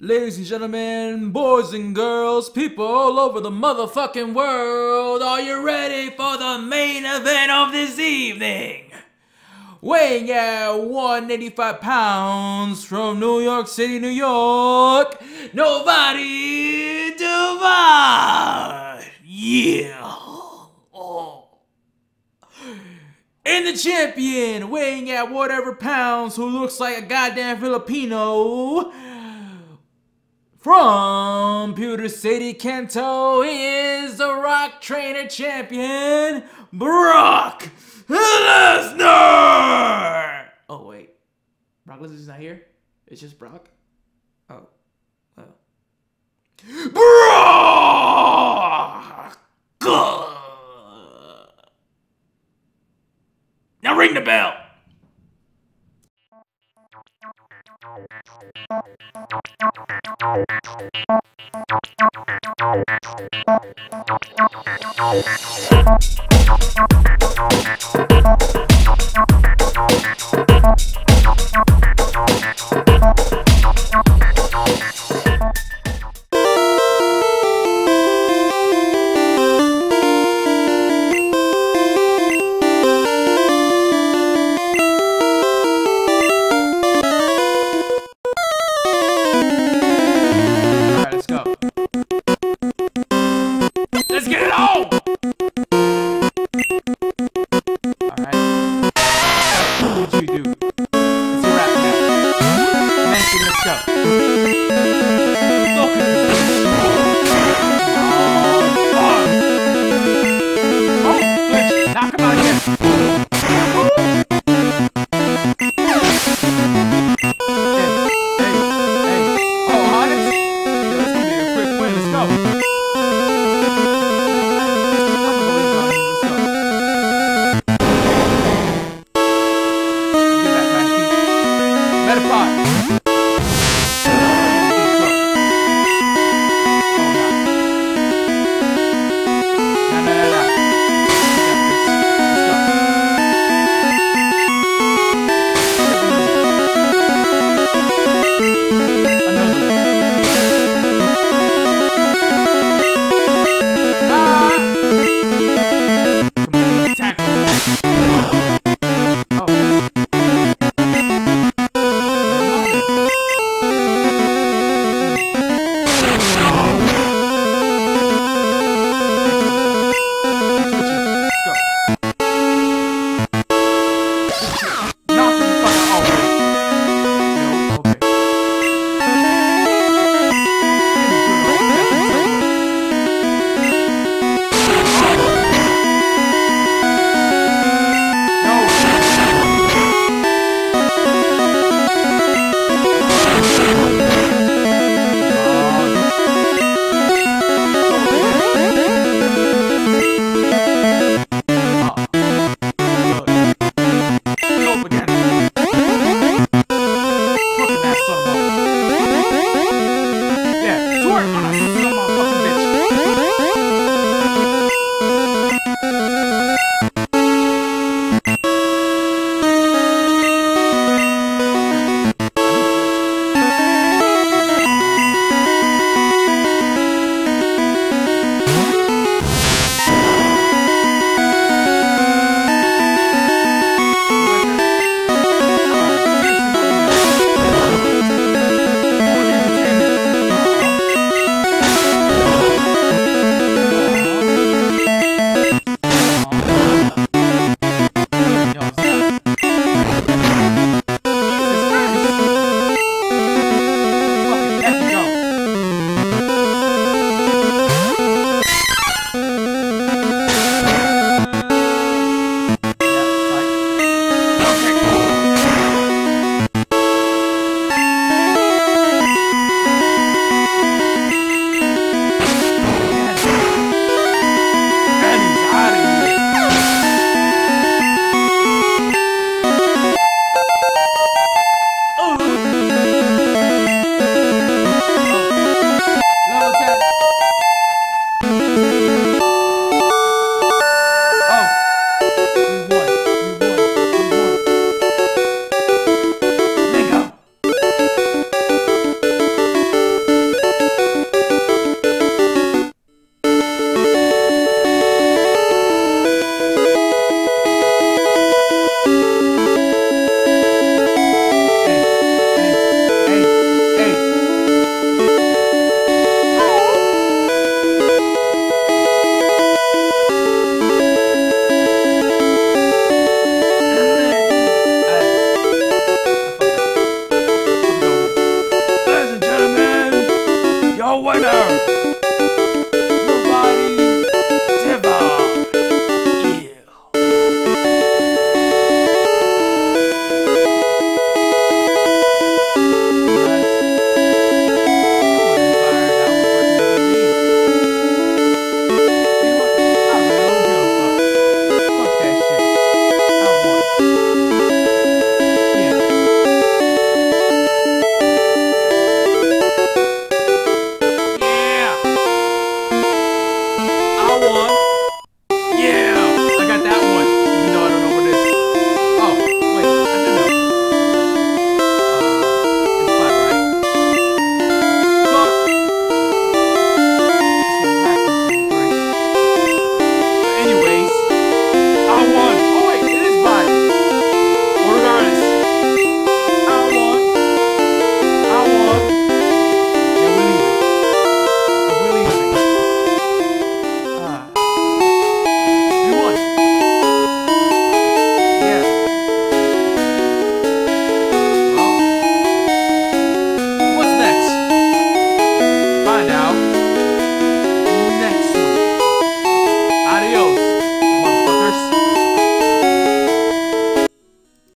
Ladies and gentlemen, boys and girls, people all over the motherfucking world, are you ready for the main event of this evening? Weighing at 185 pounds from New York City, New York, Novodi Devi-od. Yeah. Oh. And the champion, weighing at whatever pounds, who looks like a goddamn Filipino, from Pewter City, Kanto, is the Rock Trainer Champion, Brock Lesnar! Oh, wait. Brock Lesnar's not here? It's just Brock? Oh. Oh. Brock! Now ring the bell! Five. your winner!